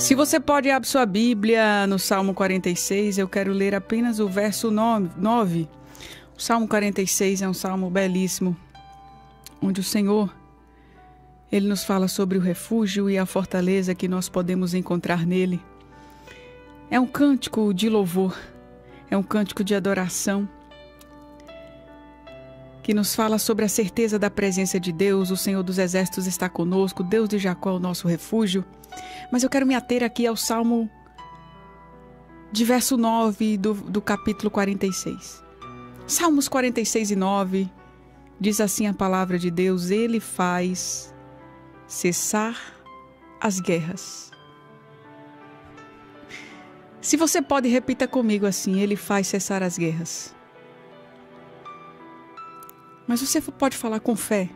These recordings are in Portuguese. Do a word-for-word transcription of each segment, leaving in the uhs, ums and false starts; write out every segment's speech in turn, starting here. Se você pode, abra sua Bíblia no Salmo quarenta e seis, eu quero ler apenas o verso nove. O Salmo quarenta e seis é um salmo belíssimo, onde o Senhor, Ele nos fala sobre o refúgio e a fortaleza que nós podemos encontrar nele. É um cântico de louvor, é um cântico de adoração, que nos fala sobre a certeza da presença de Deus. O Senhor dos Exércitos está conosco, Deus de Jacó é o nosso refúgio. Mas eu quero me ater aqui ao Salmo de verso nove do, do capítulo quarenta e seis. Salmos quarenta e seis e nove, diz assim a palavra de Deus: Ele faz cessar as guerras. Se você pode, repita comigo assim: Ele faz cessar as guerras. Mas você pode falar com fé.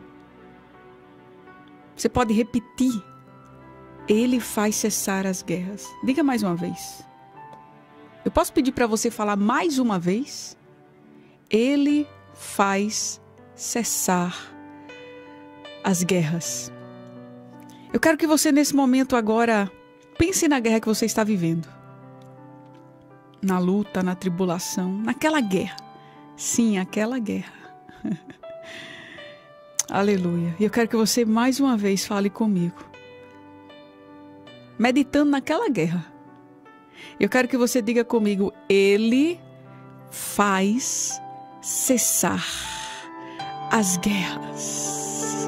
Você pode repetir: Ele faz cessar as guerras. Diga mais uma vez. Eu posso pedir para você falar mais uma vez? Ele faz cessar as guerras. Eu quero que você, nesse momento agora, pense na guerra que você está vivendo. Na luta, na tribulação, naquela guerra. Sim, aquela guerra. Aleluia. E eu quero que você, mais uma vez, fale comigo, meditando naquela guerra. Eu quero que você diga comigo: Ele faz cessar as guerras.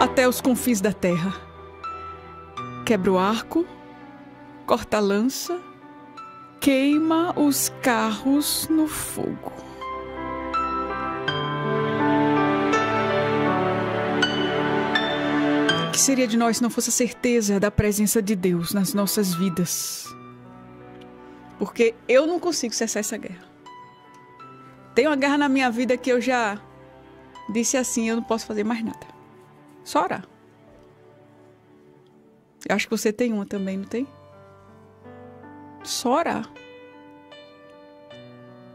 Até os confins da terra. Quebra o arco, corta a lança, queima os carros no fogo. O que seria de nós se não fosse a certeza da presença de Deus nas nossas vidas? Porque eu não consigo cessar essa guerra. Tem uma guerra na minha vida que eu já disse assim: eu não posso fazer mais nada, só orar. Eu acho que você tem uma também, não tem? Só orar,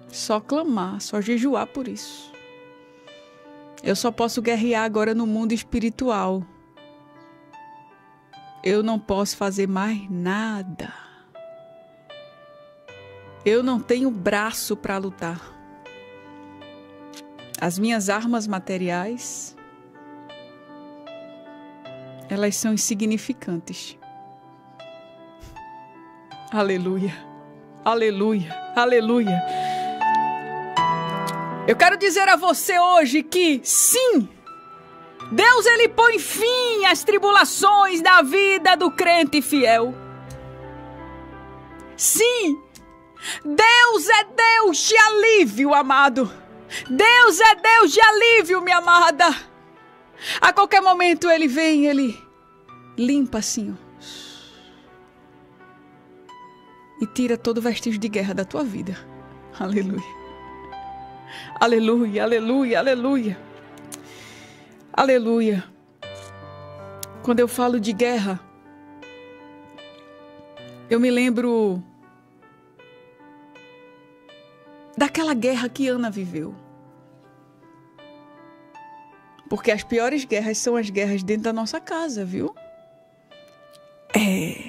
só clamar, só jejuar por isso. Eu só posso guerrear agora no mundo espiritual. Eu não posso fazer mais nada. Eu não tenho braço para lutar. As minhas armas materiais, elas são insignificantes. Aleluia, aleluia, aleluia. Eu quero dizer a você hoje que sim, Deus, Ele põe fim às tribulações da vida do crente fiel. Sim, Deus é Deus de alívio, amado. Deus é Deus de alívio, minha amada. A qualquer momento Ele vem, Ele limpa assim, ó, e tira todo vestígio de guerra da tua vida. Aleluia. Aleluia, aleluia, aleluia. Aleluia. Quando eu falo de guerra, eu me lembro daquela guerra que Ana viveu. Porque as piores guerras são as guerras dentro da nossa casa, viu? É.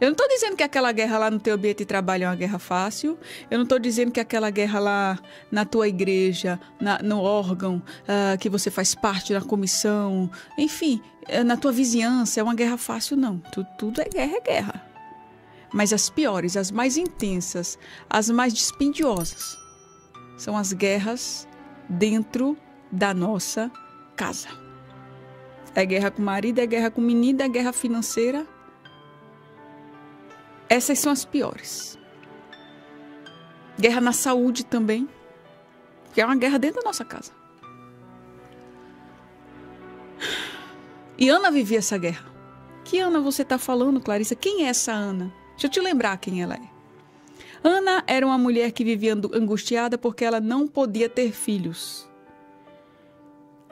Eu não estou dizendo que aquela guerra lá no teu ambiente de trabalho é uma guerra fácil. Eu não estou dizendo que aquela guerra lá na tua igreja, na, no órgão uh, que você faz parte, na comissão, enfim, na tua vizinhança, é uma guerra fácil, não. Tudo, tudo é guerra, é guerra. Mas as piores, as mais intensas, as mais dispendiosas, são as guerras dentro da nossa casa. É guerra com o marido, é guerra com o menino, é guerra financeira. Essas são as piores. Guerra na saúde também, que é uma guerra dentro da nossa casa. E Ana vivia essa guerra. Que Ana você está falando, Clarissa? Quem é essa Ana? Deixa eu te lembrar quem ela é. Ana era uma mulher que vivia angustiada porque ela não podia ter filhos.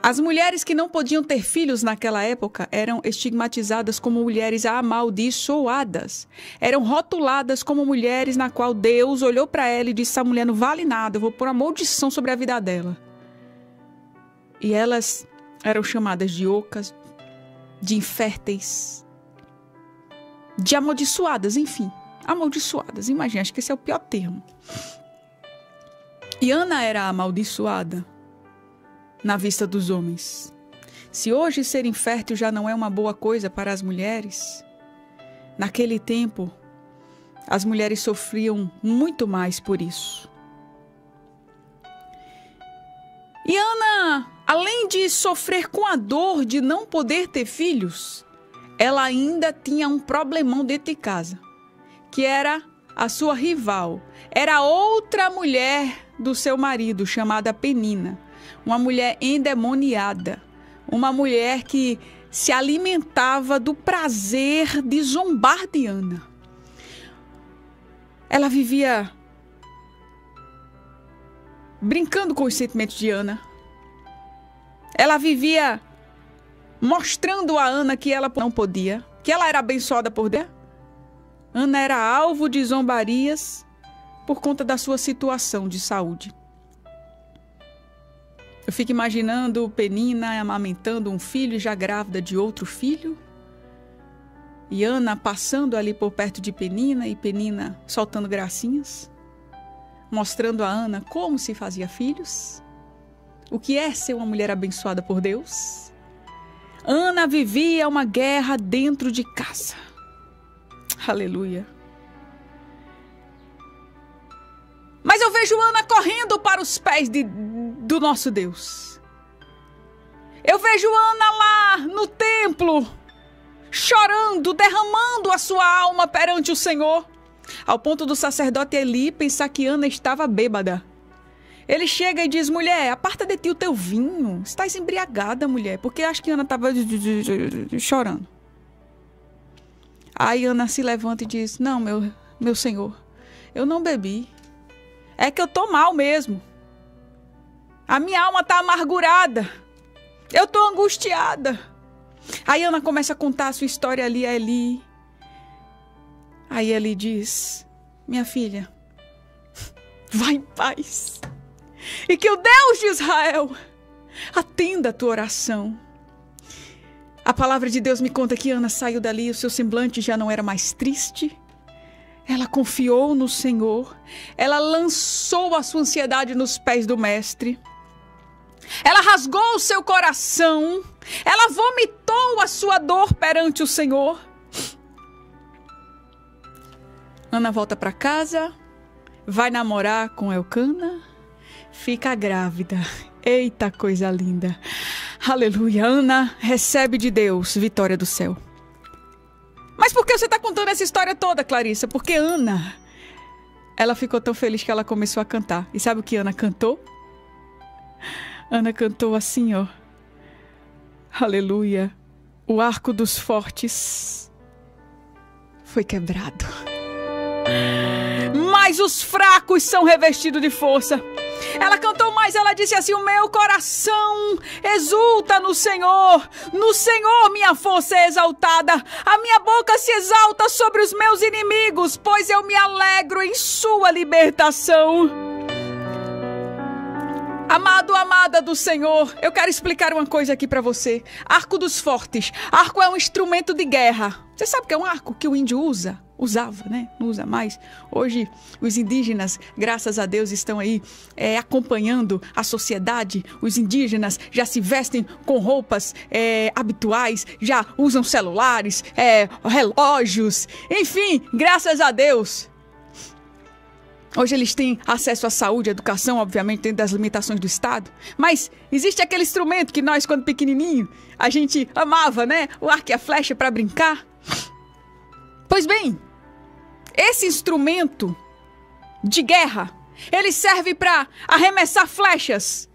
As mulheres que não podiam ter filhos naquela época eram estigmatizadas como mulheres amaldiçoadas. Eram rotuladas como mulheres na qual Deus olhou para ela e disse: essa mulher não vale nada, eu vou pôr uma maldição sobre a vida dela. E elas eram chamadas de ocas, de inférteis, de amaldiçoadas, enfim, amaldiçoadas. Imagina, acho que esse é o pior termo. E Ana era amaldiçoada na vista dos homens. Se hoje ser infértil já não é uma boa coisa para as mulheres, naquele tempo as mulheres sofriam muito mais por isso. E Ana, além de sofrer com a dor de não poder ter filhos, ela ainda tinha um problemão dentro de casa, que era a sua rival. Era outra mulher do seu marido, chamada Penina, uma mulher endemoniada, uma mulher que se alimentava do prazer de zombar de Ana. Ela vivia brincando com os sentimentos de Ana. Ela vivia mostrando a Ana que ela não podia, que ela era abençoada por Deus. Ana era alvo de zombarias por conta da sua situação de saúde. Eu fico imaginando Penina amamentando um filho e já grávida de outro filho. E Ana passando ali por perto de Penina e Penina soltando gracinhas, mostrando a Ana como se fazia filhos, o que é ser uma mulher abençoada por Deus. Ana vivia uma guerra dentro de casa. Aleluia. Mas eu vejo Ana correndo para os pés de, do nosso Deus. Eu vejo Ana lá no templo, chorando, derramando a sua alma perante o Senhor, ao ponto do sacerdote Eli pensar que Ana estava bêbada. Ele chega e diz: mulher, aparta de ti o teu vinho, estás embriagada, mulher, porque acho que Ana estava chorando. Aí Ana se levanta e diz: não, meu, meu senhor, eu não bebi. É que eu tô mal mesmo. A minha alma tá amargurada. Eu tô angustiada. Aí Ana começa a contar a sua história ali a Eli. Aí Eli diz: minha filha, vai em paz. E que o Deus de Israel atenda a tua oração. A palavra de Deus me conta que Ana saiu dali, o seu semblante já não era mais triste. Ela confiou no Senhor, ela lançou a sua ansiedade nos pés do Mestre, ela rasgou o seu coração, ela vomitou a sua dor perante o Senhor. Ana volta para casa, vai namorar com Elcana, fica grávida. Eita coisa linda! Aleluia! Ana recebe de Deus vitória do céu. Mas por que você está contando essa história toda, Clarissa? Porque Ana, ela ficou tão feliz que ela começou a cantar. E sabe o que Ana cantou? Ana cantou assim, ó. Aleluia. O arco dos fortes foi quebrado, mas os fracos são revestidos de força. Ela cantou mais, ela disse assim: o meu coração exulta no Senhor, no Senhor minha força é exaltada, a minha boca se exalta sobre os meus inimigos, pois eu me alegro em sua libertação. Amado, amada do Senhor, eu quero explicar uma coisa aqui para você. Arco dos fortes, arco é um instrumento de guerra. Você sabe que é um arco que o índio usa? Usava, né? Não usa mais. Hoje, os indígenas, graças a Deus, estão aí é, acompanhando a sociedade. Os indígenas já se vestem com roupas é, habituais, já usam celulares, é, relógios, enfim, graças a Deus. Hoje eles têm acesso à saúde, à educação, obviamente, dentro das limitações do Estado. Mas existe aquele instrumento que nós, quando pequenininho, a gente amava, né? O arco e a flecha para brincar. Pois bem, esse instrumento de guerra, ele serve para arremessar flechas.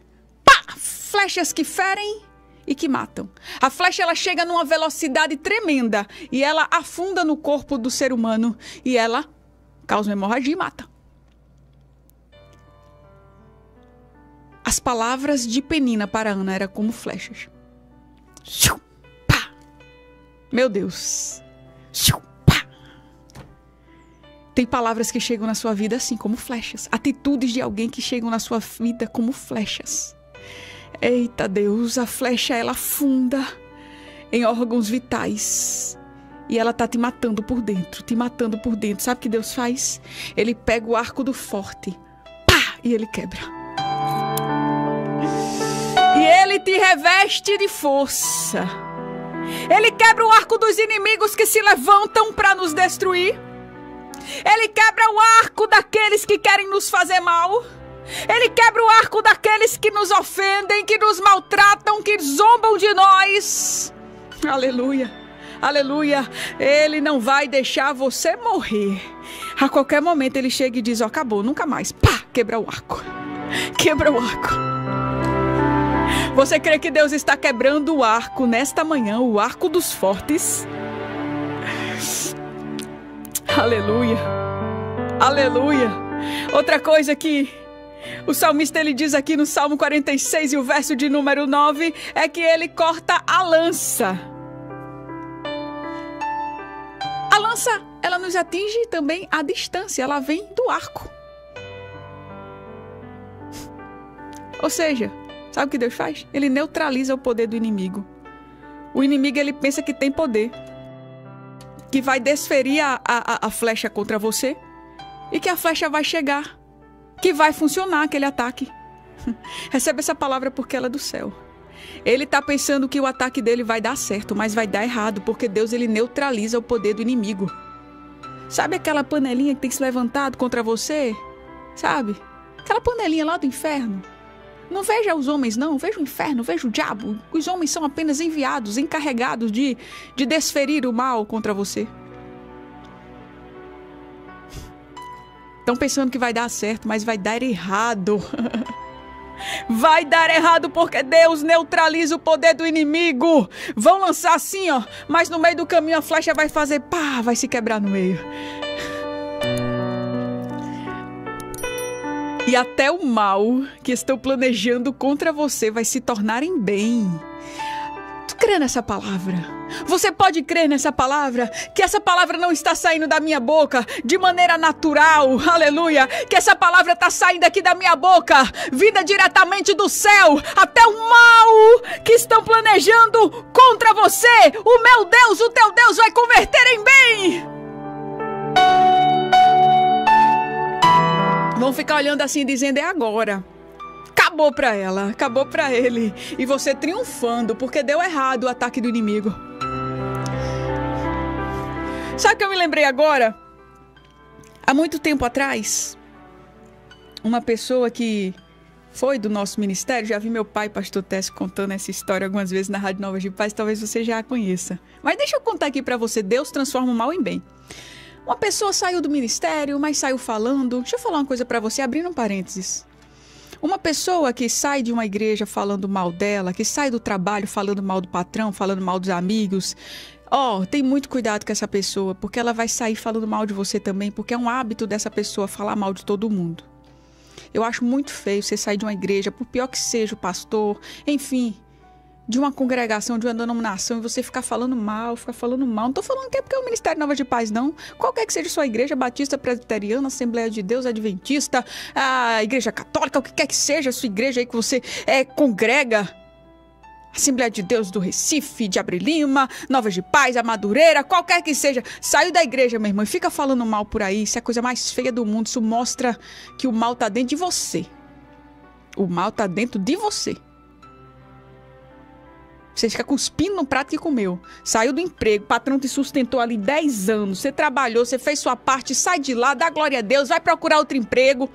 Pá! Flechas que ferem e que matam. A flecha, ela chega numa velocidade tremenda e ela afunda no corpo do ser humano e ela causa uma hemorragia e mata. As palavras de Penina para Ana eram como flechas. Pá! Meu Deus. Tem palavras que chegam na sua vida assim, como flechas. Atitudes de alguém que chegam na sua vida como flechas. Eita Deus, a flecha ela afunda em órgãos vitais e ela tá te matando por dentro, te matando por dentro. Sabe o que Deus faz? Ele pega o arco do forte, pá, e ele quebra. E ele te reveste de força. Ele quebra o arco dos inimigos que se levantam para nos destruir. Ele quebra o arco daqueles que querem nos fazer mal. Ele quebra o arco daqueles que nos ofendem, que nos maltratam, que zombam de nós. Aleluia, aleluia. Ele não vai deixar você morrer. A qualquer momento ele chega e diz, ó, acabou, nunca mais. Pá, quebra o arco. Quebra o arco. Você crê que Deus está quebrando o arco nesta manhã, o arco dos fortes? Aleluia, aleluia. Outra coisa que o salmista ele diz aqui no Salmo quarenta e seis e o verso de número nove é que ele corta a lança. A lança, ela nos atinge também à distância, ela vem do arco. Ou seja, sabe o que Deus faz? Ele neutraliza o poder do inimigo. O inimigo ele pensa que tem poder, que vai desferir a, a, a flecha contra você e que a flecha vai chegar, que vai funcionar aquele ataque. Recebe essa palavra porque ela é do céu. Ele está pensando que o ataque dele vai dar certo, mas vai dar errado, porque Deus ele neutraliza o poder do inimigo. Sabe aquela panelinha que tem se levantado contra você? Sabe? Aquela panelinha lá do inferno. Não veja os homens, não. Veja o inferno, veja o diabo. Os homens são apenas enviados, encarregados de, de desferir o mal contra você. Estão pensando que vai dar certo, mas vai dar errado. Vai dar errado porque Deus neutraliza o poder do inimigo. Vão lançar assim, ó, mas no meio do caminho a flecha vai fazer pá, vai se quebrar no meio. E até o mal que estão planejando contra você vai se tornar em bem. Tu crê nessa palavra? Você pode crer nessa palavra? Que essa palavra não está saindo da minha boca de maneira natural, aleluia. Que essa palavra está saindo aqui da minha boca, vinda diretamente do céu. Até o mal que estão planejando contra você, o meu Deus, o teu Deus vai converter em bem. Vão ficar olhando assim, dizendo, é agora. Acabou pra ela, acabou pra ele. E você triunfando, porque deu errado o ataque do inimigo. Sabe o que eu me lembrei agora? Há muito tempo atrás, uma pessoa que foi do nosso ministério, já vi meu pai, pastor Tércio, contando essa história algumas vezes na Rádio Novas de Paz, talvez você já a conheça. Mas deixa eu contar aqui pra você, Deus transforma o mal em bem. Uma pessoa saiu do ministério, mas saiu falando... Deixa eu falar uma coisa para você, abrindo um parênteses. Uma pessoa que sai de uma igreja falando mal dela, que sai do trabalho falando mal do patrão, falando mal dos amigos... Ó, oh, tem muito cuidado com essa pessoa, porque ela vai sair falando mal de você também, porque é um hábito dessa pessoa falar mal de todo mundo. Eu acho muito feio você sair de uma igreja, por pior que seja o pastor, enfim... de uma congregação, de uma denominação, e você ficar falando mal, ficar falando mal. Não tô falando que é porque é o Ministério Novas de Paz, não. Qualquer que seja sua igreja, Batista, Presbiteriana, Assembleia de Deus, Adventista, a Igreja Católica, o que quer que seja a sua igreja aí que você é, congrega. Assembleia de Deus do Recife, de Abre Lima, Novas de Paz, a Madureira, qualquer que seja. Saiu da igreja, minha irmã, e fica falando mal por aí. Isso é a coisa mais feia do mundo. Isso mostra que o mal tá dentro de você. O mal tá dentro de você. Você fica cuspindo no prato que comeu. Saiu do emprego, o patrão te sustentou ali dez anos. Você trabalhou, você fez sua parte, sai de lá, dá glória a Deus, vai procurar outro emprego.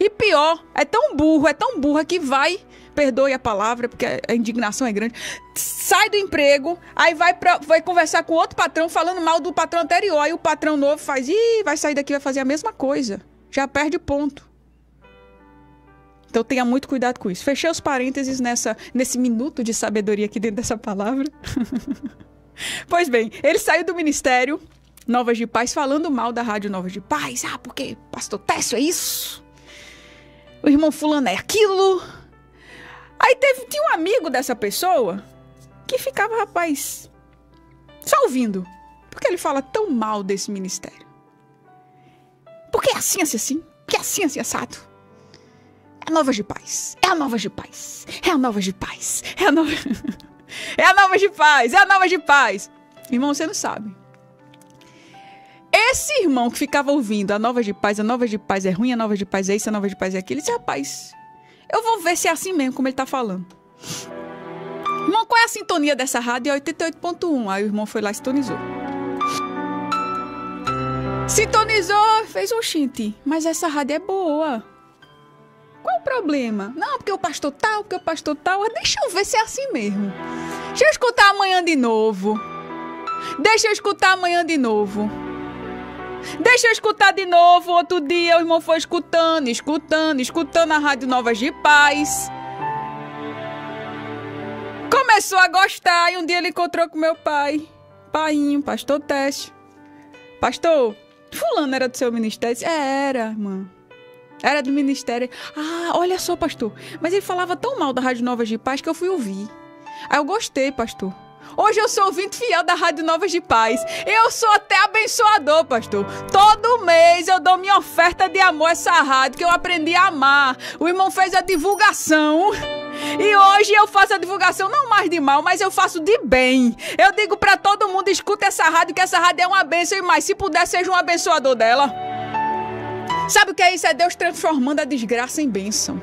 E pior, é tão burro, é tão burra que vai... Perdoe a palavra, porque a indignação é grande. Sai do emprego, aí vai, pra, vai conversar com outro patrão, falando mal do patrão anterior. Aí o patrão novo faz, ih, vai sair daqui, vai fazer a mesma coisa. Já perde ponto. Então tenha muito cuidado com isso. Fechei os parênteses nessa, nesse minuto de sabedoria aqui dentro dessa palavra. Pois bem, ele saiu do Ministério Novas de Paz falando mal da Rádio Novas de Paz. Ah, porque pastor Tércio é isso. O irmão fulano é aquilo. Aí teve, tinha um amigo dessa pessoa que ficava, rapaz, só ouvindo. Por que ele fala tão mal desse ministério? Porque é assim, assim, assim. Porque é assim, assim, assado. É Novas de Paz. É a Novas de Paz. É a Novas de Paz. É a Novas de Paz. É a Novas de Paz. É a Novas de Paz. Irmão, você não sabe. Esse irmão que ficava ouvindo a Novas de Paz, a Novas de Paz é ruim, a Novas de Paz é isso, a Novas de Paz é aquilo. Ele disse, rapaz, eu vou ver se é assim mesmo como ele tá falando. Irmão, qual é a sintonia dessa rádio? É oitenta e oito ponto um. Aí o irmão foi lá e sintonizou. Sintonizou, fez um xinte. Mas essa rádio é boa. Qual o problema? Não, porque o pastor tal, porque o pastor tal. Deixa eu ver se é assim mesmo. Deixa eu escutar amanhã de novo. Deixa eu escutar amanhã de novo. Deixa eu escutar de novo. Outro dia o irmão foi escutando, escutando, escutando a Rádio Novas de Paz. Começou a gostar e um dia ele encontrou com meu pai. Painho, pastor Tércio. Pastor, fulano era do seu ministério? É, era, irmã. Era do ministério. Ah, olha só, pastor. Mas ele falava tão mal da Rádio Novas de Paz que eu fui ouvir. Aí eu gostei, pastor. Hoje eu sou ouvinte fiel da Rádio Novas de Paz. Eu sou até abençoador, pastor. Todo mês eu dou minha oferta de amor a essa rádio, que eu aprendi a amar. O irmão fez a divulgação. E hoje eu faço a divulgação não mais de mal, mas eu faço de bem. Eu digo pra todo mundo, escuta essa rádio, que essa rádio é uma bênção e mais. Se puder, seja um abençoador dela. Sabe o que é isso? É Deus transformando a desgraça em bênção.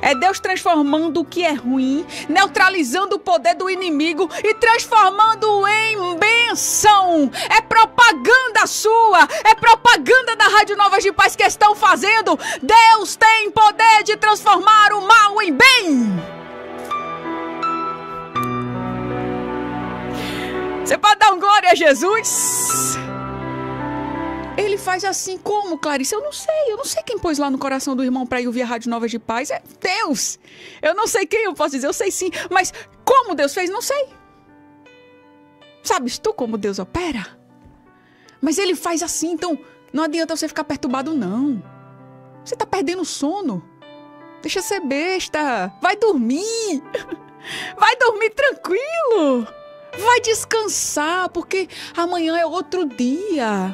É Deus transformando o que é ruim, neutralizando o poder do inimigo e transformando em bênção. É propaganda sua, é propaganda da Rádio Novas de Paz que estão fazendo. Deus tem poder de transformar o mal em bem. Você pode dar um glória a Jesus? Ele faz assim, como, Clarice? Eu não sei, eu não sei quem pôs lá no coração do irmão pra ir ouvir a Rádio Novas de Paz. É Deus! Eu não sei quem eu posso dizer, eu sei sim, mas como Deus fez, não sei. Sabes tu como Deus opera? Mas ele faz assim, então não adianta você ficar perturbado, não. Você tá perdendo sono. Deixa ser besta. Vai dormir. Vai dormir tranquilo. Vai descansar, porque amanhã é outro dia.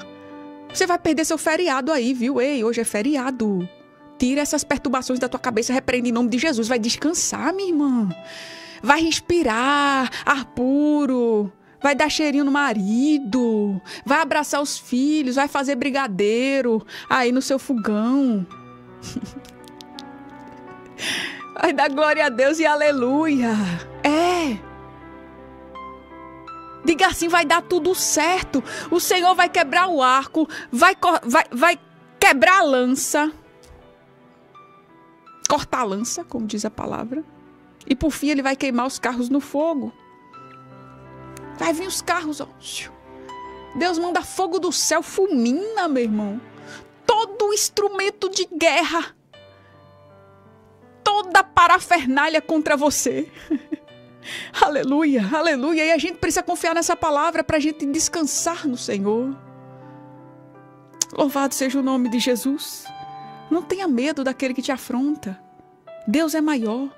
Você vai perder seu feriado aí, viu? Ei, hoje é feriado. Tira essas perturbações da tua cabeça, repreende em nome de Jesus. Vai descansar, minha irmã. Vai respirar ar puro. Vai dar cheirinho no marido. Vai abraçar os filhos. Vai fazer brigadeiro aí no seu fogão. Vai dar glória a Deus e aleluia. É. Diga assim, vai dar tudo certo. O Senhor vai quebrar o arco, vai, vai, vai quebrar a lança. Cortar a lança, como diz a palavra. E por fim ele vai queimar os carros no fogo. Vai vir os carros, ó. Deus manda fogo do céu, fulmina, meu irmão. Todo instrumento de guerra. Toda parafernália contra você. Aleluia, aleluia. E a gente precisa confiar nessa palavra para a gente descansar no Senhor. Louvado seja o nome de Jesus. Não tenha medo daquele que te afronta. Deus é maior.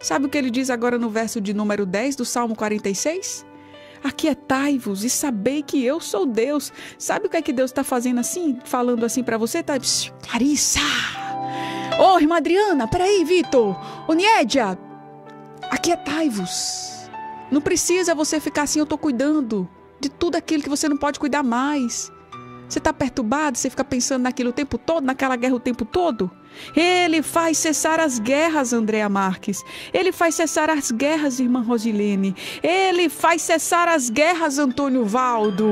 Sabe o que ele diz agora no verso de número dez do Salmo quarenta e seis? Aquietai-vos e sabei que eu sou Deus. Sabe o que é que Deus está fazendo assim? Falando assim para você? Tá? Pss, Clarissa! Ô, oh, irmã Adriana, peraí, Vitor! Ô, Niedia! Aquietai-vos. Não precisa você ficar assim, eu tô cuidando de tudo aquilo que você não pode cuidar mais. Você tá perturbado, você fica pensando naquilo o tempo todo, naquela guerra o tempo todo. Ele faz cessar as guerras, Andréa Marques. Ele faz cessar as guerras, irmã Rosilene. Ele faz cessar as guerras, Antônio Valdo.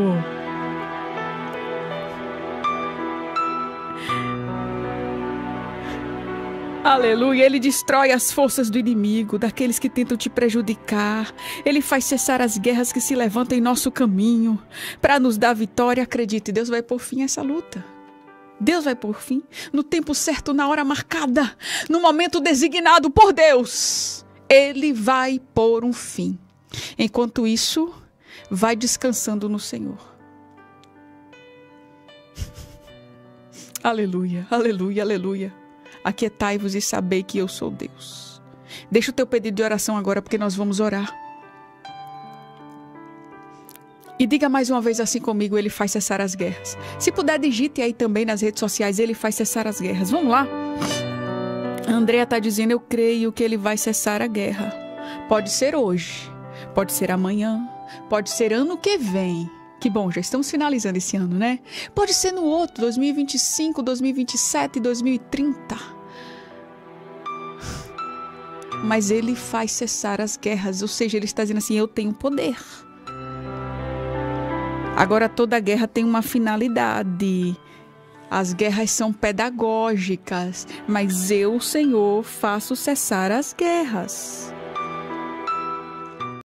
Aleluia, ele destrói as forças do inimigo, daqueles que tentam te prejudicar. Ele faz cessar as guerras que se levantam em nosso caminho para nos dar vitória. Acredite, Deus vai pôr fim a essa luta. Deus vai pôr fim no tempo certo, na hora marcada, no momento designado por Deus. Ele vai pôr um fim. Enquanto isso, vai descansando no Senhor. Aleluia, aleluia, aleluia. Aquietai-vos e sabei que eu sou Deus. Deixa o teu pedido de oração agora, porque nós vamos orar. E diga mais uma vez assim comigo, ele faz cessar as guerras. Se puder, digite aí também nas redes sociais, ele faz cessar as guerras. Vamos lá. Andréa está dizendo, eu creio que ele vai cessar a guerra. Pode ser hoje, pode ser amanhã, pode ser ano que vem. Que bom, já estamos finalizando esse ano, né? Pode ser no outro, dois mil e vinte e cinco, dois mil e vinte e sete, dois mil e trinta. Mas ele faz cessar as guerras, ou seja, ele está dizendo assim, eu tenho poder. Agora, toda guerra tem uma finalidade. As guerras são pedagógicas, mas eu, Senhor, faço cessar as guerras.